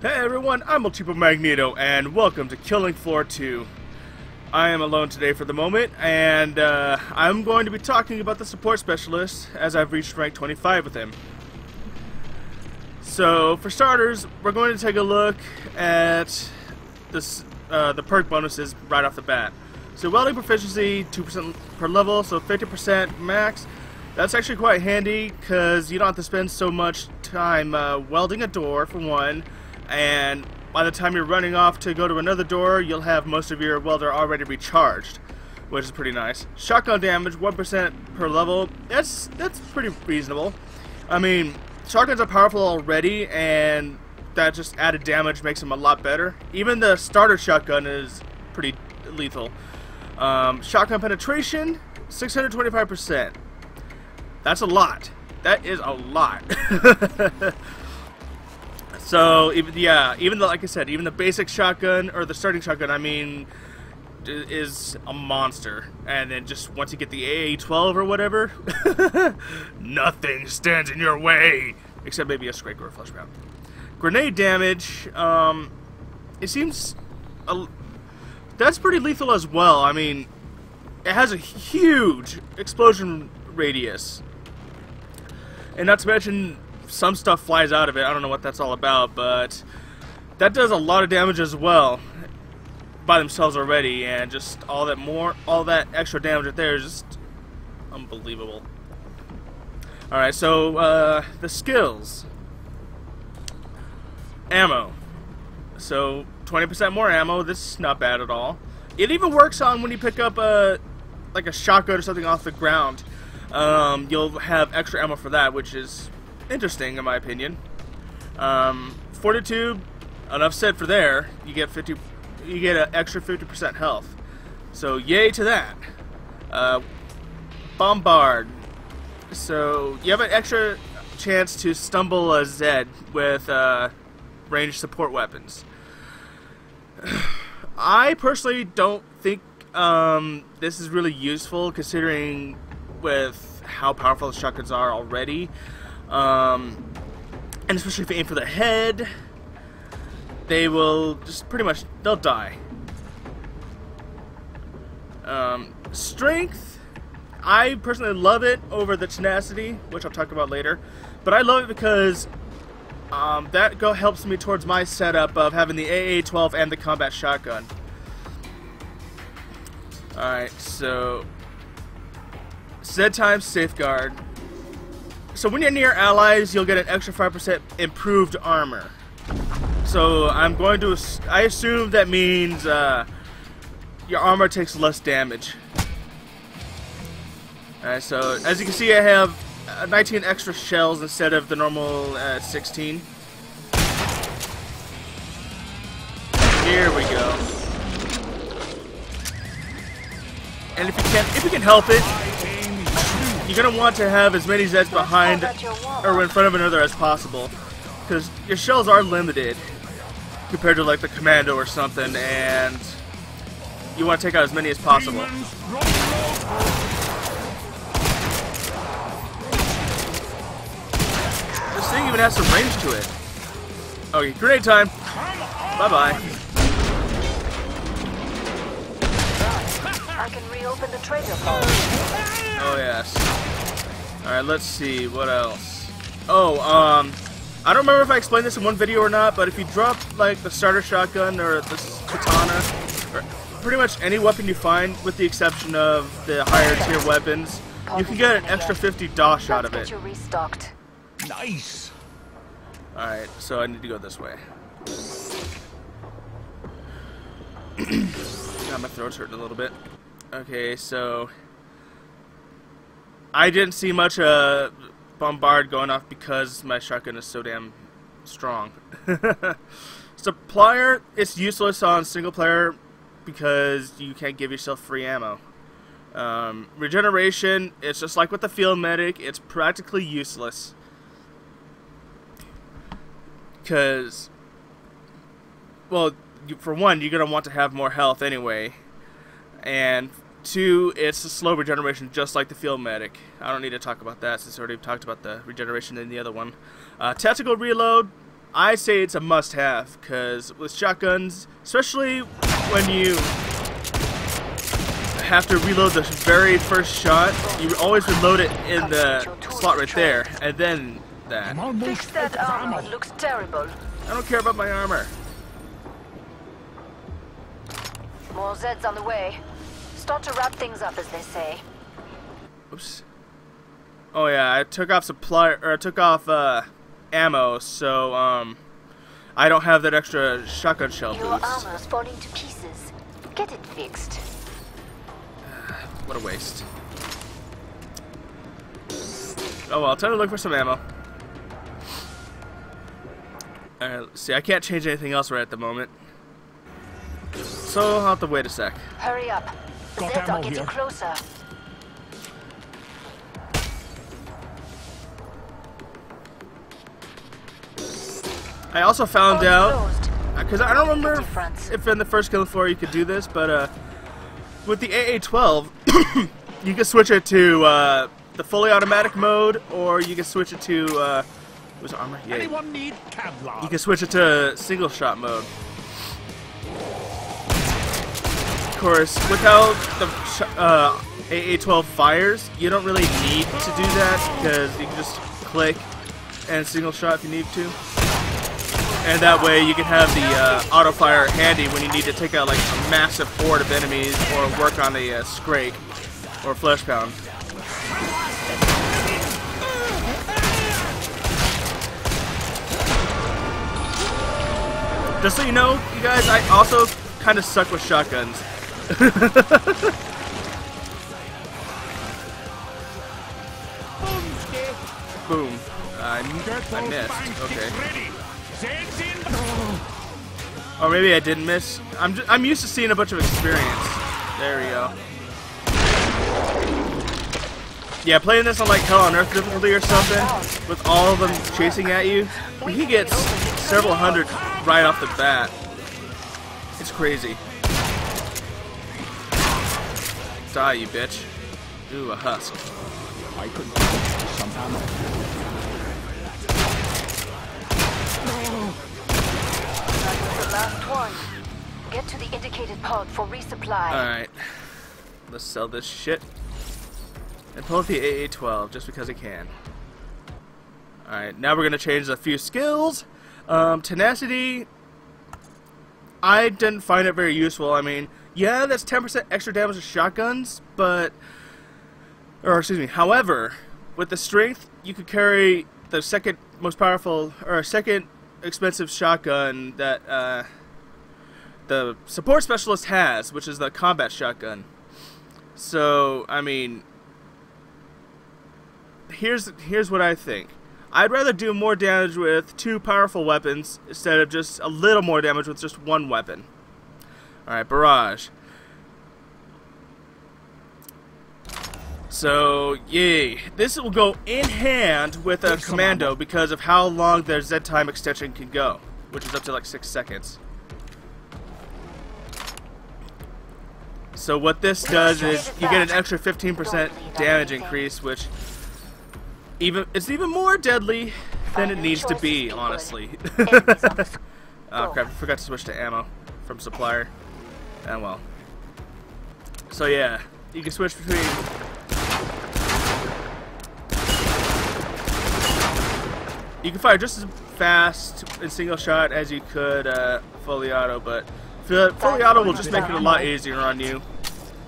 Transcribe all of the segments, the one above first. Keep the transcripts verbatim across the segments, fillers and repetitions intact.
Hey everyone, I'm elcheapomagneto, and welcome to Killing Floor two. I am alone today for the moment, and uh, I'm going to be talking about the Support Specialist as I've reached rank twenty-five with him. So, for starters, we're going to take a look at this, uh, the perk bonuses right off the bat. So, welding proficiency, two percent per level, so fifty percent max. That's actually quite handy, because you don't have to spend so much time uh, welding a door, for one. And by the time you're running off to go to another door, you'll have most of your welder already recharged, which is pretty nice. Shotgun damage, one percent per level. That's that's pretty reasonable. I mean, shotguns are powerful already, and that just added damage makes them a lot better. Even the starter shotgun is pretty lethal. Um, shotgun penetration, six hundred twenty-five percent. That's a lot. That is a lot. So, yeah, even though, like I said, even the basic shotgun, or the starting shotgun, I mean, is a monster. And then just once you get the A A twelve or whatever, nothing stands in your way! Except maybe a Scrake or a Flesh Pound. Grenade damage, um, it seems, a, that's pretty lethal as well. I mean, it has a huge explosion radius. And not to mention, some stuff flies out of it. I don't know what that's all about, but that does a lot of damage as well by themselves already, and just all that more, all that extra damage right there is just unbelievable. Alright, so uh, the skills. Ammo. So twenty percent more ammo. This is not bad at all. It even works on when you pick up a, like a shotgun or something off the ground. Um, you'll have extra ammo for that, which is interesting, in my opinion. Um, forty-two, enough said for there. You get fifty, you get an extra fifty percent health. So yay to that. Uh, bombard. So you have an extra chance to stumble a Zed with uh, ranged support weapons. I personally don't think um, this is really useful, considering with how powerful the shotguns are already. Um, and especially if you aim for the head, they will just pretty much, they'll die. Um, strength, I personally love it over the tenacity, which I'll talk about later, but I love it because um, that go helps me towards my setup of having the A A twelve and the combat shotgun. Alright, so Zed times safeguard. So when you're near allies, you'll get an extra five percent improved armor. So I'm going to, I assume that means uh, your armor takes less damage. Alright, so as you can see, I have uh, nineteen extra shells instead of the normal uh, sixteen. Here we go. And if you can, if you can help it, you're going to want to have as many Zeds behind or in front of another as possible, because your shells are limited compared to like the Commando or something, and you want to take out as many as possible. This thing even has some range to it. Okay, grenade time! Bye-bye. I can reopen the trader call. Oh yes. Alright, let's see, what else? Oh, um, I don't remember if I explained this in one video or not, but if you drop like the starter shotgun or the katana, or pretty much any weapon you find with the exception of the higher tier weapons, you can get an extra fifty Dosh out of it. Nice. Alright, so I need to go this way. God, my throat's hurting a little bit. Okay, so I didn't see much uh, bombard going off because my shotgun is so damn strong. Supplier, it's useless on single player because you can't give yourself free ammo. Um, regeneration, it's just like with the field medic, it's practically useless because, well, you, for one, you're gonna want to have more health anyway. And two, it's a slow regeneration just like the field medic. I don't need to talk about that since I already talked about the regeneration in the other one. Uh, tactical reload, I say it's a must-have, because with shotguns, especially when you have to reload the very first shot, you always reload it in the slot right there, and then that. Fix that armor. Looks terrible. I don't care about my armor. More Zeds on the way. Start to wrap things up, as they say. Oops. Oh yeah, I took off supply, or I took off uh, ammo, so um, I don't have that extra shotgun shell boost. Your armor's falling to pieces. Get it fixed. What a waste. Oh well, I'll try to look for some ammo. Alright, let's see, I can't change anything else right at the moment, so I'll have to wait a sec. Hurry up. The Zeds are getting closer. I also found out, because I don't remember if in the first Killing Floor you could do this, but uh, with the A A twelve, you can switch it to uh, the fully automatic mode, or you can switch it to uh, what was it, armor? Yeah. Anyone need Kevlar? You can switch it to single shot mode. Of course, with how the uh, A A twelve fires, you don't really need to do that, because you can just click and single shot if you need to. And that way you can have the uh, auto-fire handy when you need to take out like a massive horde of enemies or work on a uh, Scrake or Flesh Pound. Just so you know, you guys, I also kind of suck with shotguns. Boom. I, I missed. Okay. Or maybe I didn't miss. I'm just, I'm used to seeing a bunch of experience. There we go. Yeah, playing this on like Hell on Earth difficulty or something, with all of them chasing at you, you can get several hundred right off the bat. It's crazy. Die, you bitch. Ooh, a husk. I couldn't somehow. Last one. Get to the indicated pod for resupply. Alright. Let's sell this shit. And pull up the A A twelve just because I can. Alright, now we're going to change a few skills. Um, tenacity. I didn't find it very useful. I mean, yeah, that's ten percent extra damage to shotguns, but. Or, excuse me. However, with the strength, you could carry the second most powerful. Or, second. Expensive shotgun that uh, the support specialist has, which is the combat shotgun. So I mean, here's here's what I think. I'd rather do more damage with two powerful weapons instead of just a little more damage with just one weapon. All right, barrage. So, yay. This will go in hand with a Commando because of how long their Zed time extension can go, which is up to like six seconds. So what this does is you get an extra fifteen percent damage increase, which even it's even more deadly than it needs to be, honestly. Oh crap, I forgot to switch to ammo from supplier. And well. So yeah, you can switch between... You can fire just as fast in single shot as you could uh, fully auto, but fully auto will just make it a lot easier on you.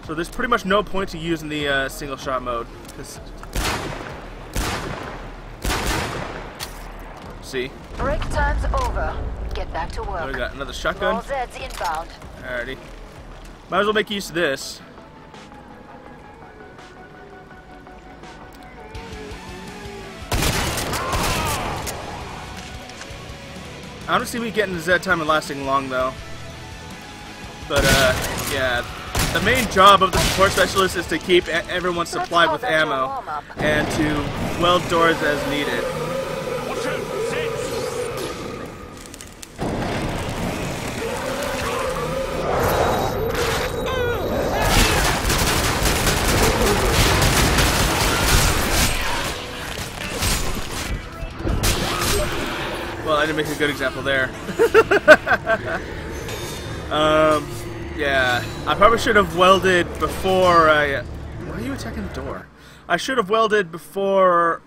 So there's pretty much no point to using the uh, single shot mode. Just... See? Break time's over. Get back to work. Now we got another shotgun. All Zeds inbound. Alrighty. Might as well make use of this. I don't see me getting the Zed time and lasting long though. But uh, yeah, the main job of the support specialist is to keep everyone supplied with ammo and to weld doors as needed. Well, I didn't make a good example there. um, yeah, I probably should have welded before I... Why are you attacking the door? I should have welded before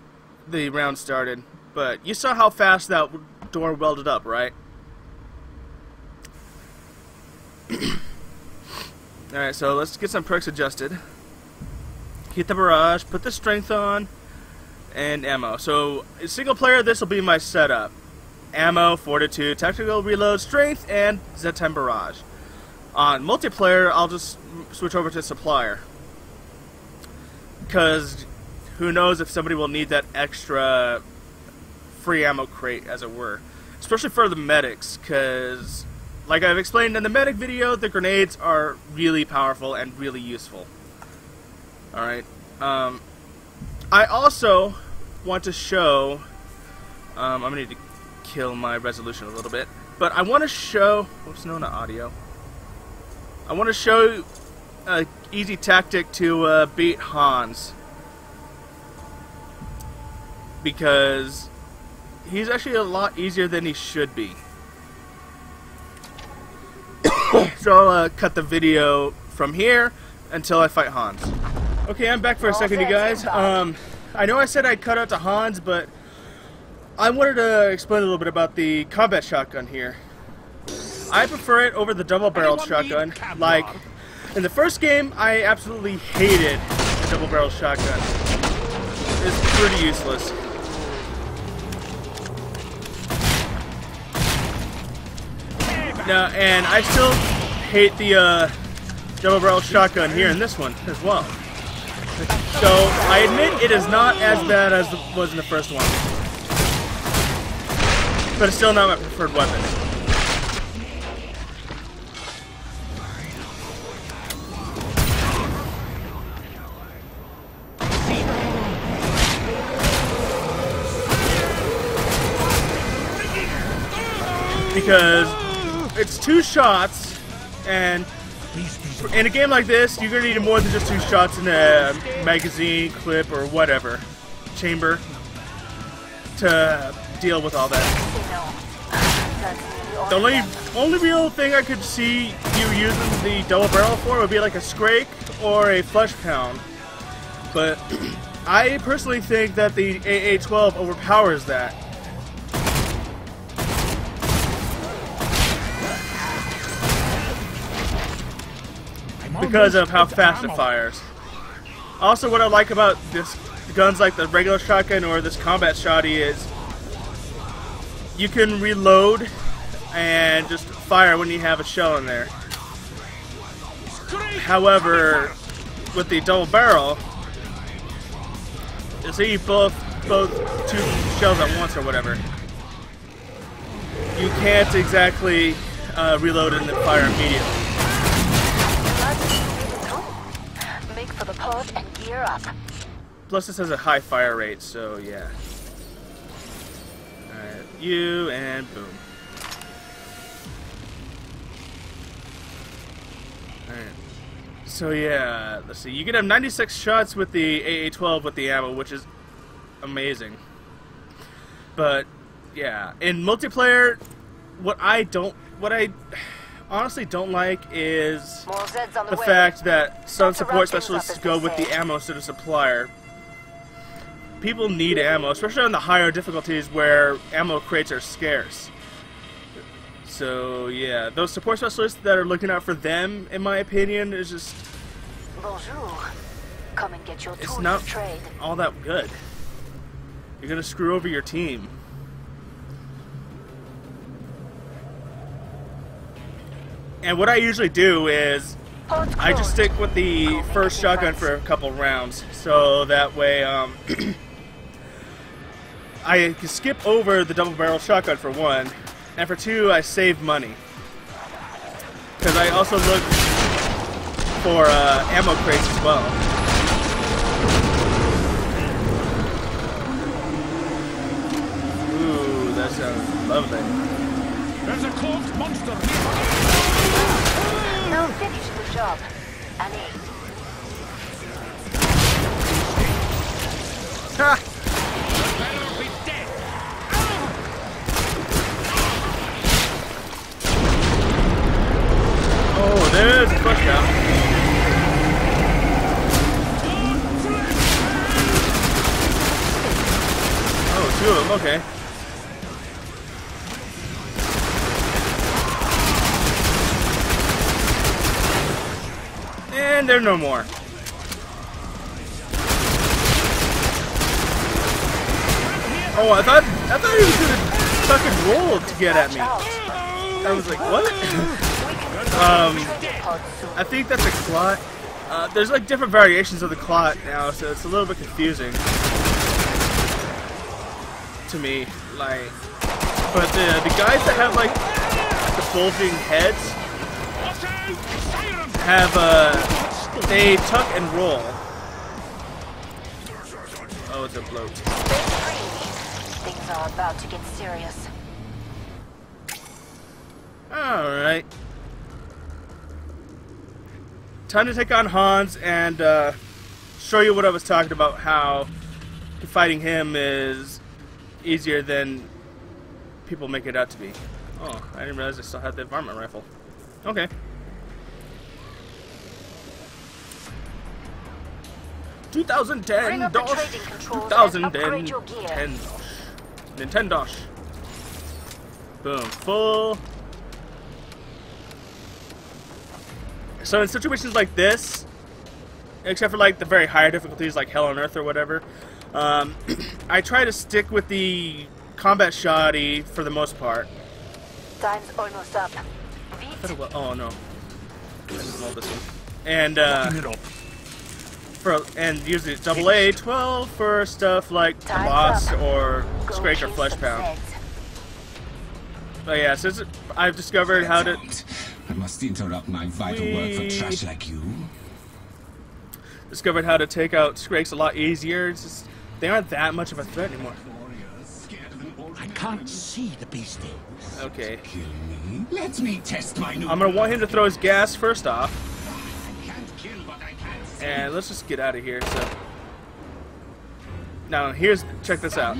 the round started, but you saw how fast that door welded up, right? Alright, so let's get some perks adjusted. Hit the barrage, put the strength on, and ammo. So, single player, this will be my setup. Ammo, fortitude, tactical reload, strength, and Zed time barrage. On multiplayer, I'll just switch over to supplier. Because who knows if somebody will need that extra free ammo crate, as it were. Especially for the medics, because like I've explained in the medic video, the grenades are really powerful and really useful. Alright. Um, I also want to show... Um, I'm going to need to kill my resolution a little bit. But I want to show... Oops, no, not audio. I want to show an easy tactic to uh, beat Hans. Because he's actually a lot easier than he should be. So I'll uh, cut the video from here until I fight Hans. Okay, I'm back for a second, you guys. Um, I know I said I'd cut out to Hans, but I wanted to explain a little bit about the combat shotgun here. I prefer it over the double-barreled shotgun. Like, in the first game, I absolutely hated the double-barreled shotgun. It's pretty useless. Now, and I still hate the uh, double-barrel shotgun here in this one as well. So I admit it is not as bad as it was in the first one, but it's still not my preferred weapon. Because it's two shots, and in a game like this, you're going to need more than just two shots in a magazine, clip, or whatever, chamber, to deal with all that. The only, only real thing I could see you using the double barrel for would be like a Scrake or a Flesh Pound, but I personally think that the A A twelve overpowers that. Because of how fast it fires. Also, what I like about this guns like the regular shotgun or this combat shotty is you can reload and just fire when you have a shell in there. However, with the double barrel, you see both both two shells at once or whatever. You can't exactly uh, reload and then fire immediately. For the port and gear up. Plus this has a high fire rate, so yeah. Alright, you and boom. Alright. So yeah, let's see. You can have ninety-six shots with the A A twelve with the ammo, which is amazing. But yeah, in multiplayer, what I don't what I honestly don't like is the fact that some support specialists go with the ammo instead of supplier. People need ammo, especially on the higher difficulties where ammo crates are scarce. So yeah, those support specialists that are looking out for them, in my opinion, is just... it's not all that good. You're gonna screw over your team. And what I usually do is I just stick with the first shotgun for a couple rounds, so that way um, I can skip over the double barrel shotgun for one, and for two I save money. Because I also look for uh, ammo crates as well. Ooh, that sounds lovely. There's a cloaked monster. Now finish the job. An eight. Ha! Flesh Pound. Two of them, okay. And they're no more. Oh, I thought I thought he was gonna fucking roll to get at me. I was like, what? um, I think that's a clot. Uh, there's like different variations of the clot now, so it's a little bit confusing to me, like, but the, the guys that have like the bulging heads have uh, they tuck and roll. Oh, it's a bloat. Things are about to get serious. All right, time to take on Hans and uh, show you what I was talking about. How fighting him is easier than people make it out to be. Oh, I didn't realize I still had the environment rifle. Okay. twenty ten Dosh. twenty ten Nintendo Dosh. Boom. Full. So in situations like this, except for like the very higher difficulties, like Hell on Earth or whatever. Um, I try to stick with the combat shotty for the most part. Time's almost up. Oh no! I didn't roll this one. And uh, for and usually it's double A twelve for stuff like Clot or Scrake or Flesh Pound. But yeah, since I've discovered how to, I must interrupt my vital work for trash like you. Discovered how to take out Scrakes a lot easier. It's just, they aren't that much of a threat anymore. I can't see the beasties. Okay. Let me test my new. I'm gonna want him to throw his gas first off. I can't kill, but I can't see. And let's just get out of here. So now here's check this out.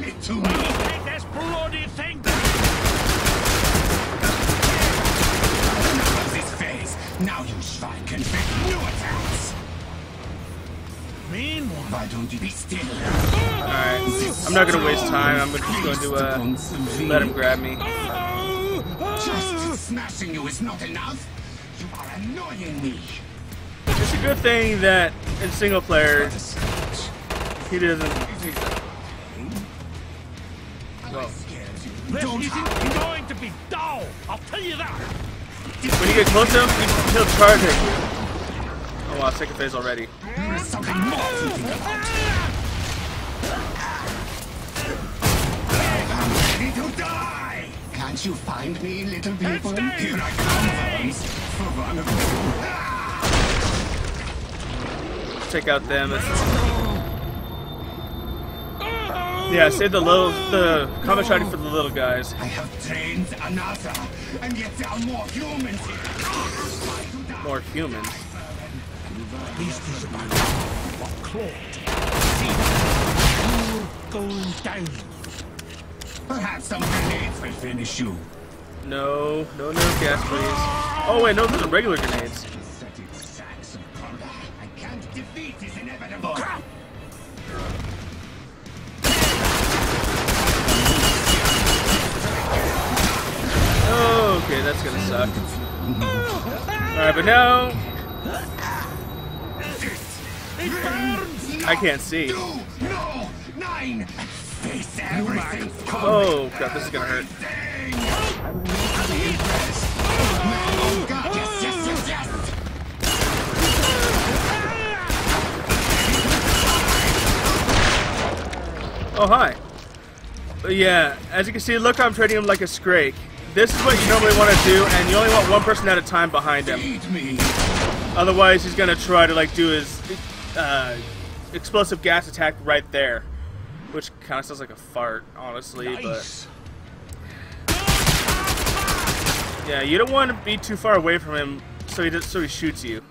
Now you shall confess new attacks. Why don't you be still? Alright, I'm not gonna waste time. I'm just going to uh, let him grab me. Just smashing you is not enough. You are annoying me. It's a good thing that in single player he doesn't. Well, this isn't going to be dull. I'll tell you that. When you get close to him, he'll charge at you. Oh wow, second phase already. There is something more to think about. I'm ready to die! Can't you find me, little people? Here I come, for one of you. Take out them. Yeah, save the little, the combat shotty for the little guys. I have trained another, and yet there are more humans here. More humans? This is about Clot. You're going down. Perhaps some grenades will finish you. No, no, no gas, please. Oh wait, no, those are regular grenades. I can't defeat is inevitable. Okay, that's gonna suck. All right, but now. I can't see. No, no, nine. Oh god, this is gonna hurt. Oh god, yes, yes, yes, yes. Oh hi. Yeah, as you can see, look, I'm treating him like a Scrake. This is what you normally want to do, and you only want one person at a time behind him. Otherwise, he's gonna try to like do his uh, explosive gas attack right there, which kind of sounds like a fart, honestly. Nice. But yeah, you don't want to be too far away from him, so he does, so he shoots you.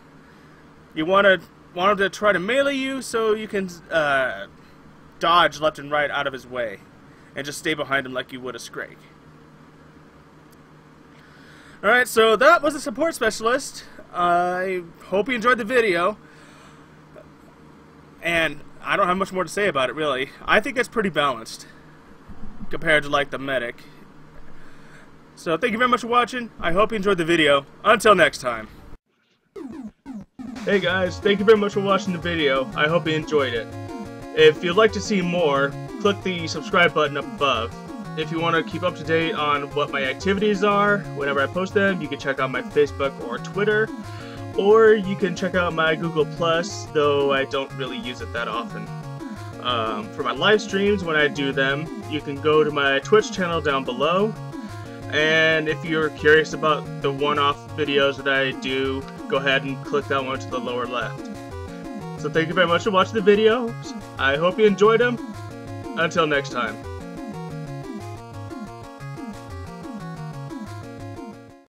You want to want him to try to melee you, so you can uh, dodge left and right out of his way, and just stay behind him like you would a Scrake. Alright, so that was the Support Specialist. Uh, I hope you enjoyed the video. And I don't have much more to say about it, really. I think that's pretty balanced compared to, like, the medic. So thank you very much for watching. I hope you enjoyed the video. Until next time. Hey guys, thank you very much for watching the video. I hope you enjoyed it. If you'd like to see more, click the subscribe button up above. If you want to keep up to date on what my activities are, whenever I post them, you can check out my Facebook or Twitter, or you can check out my Google Plus, though I don't really use it that often. Um, for my live streams, when I do them, you can go to my Twitch channel down below, and if you're curious about the one-off videos that I do, go ahead and click that one to the lower left. So thank you very much for watching the videos. I hope you enjoyed them. Until next time.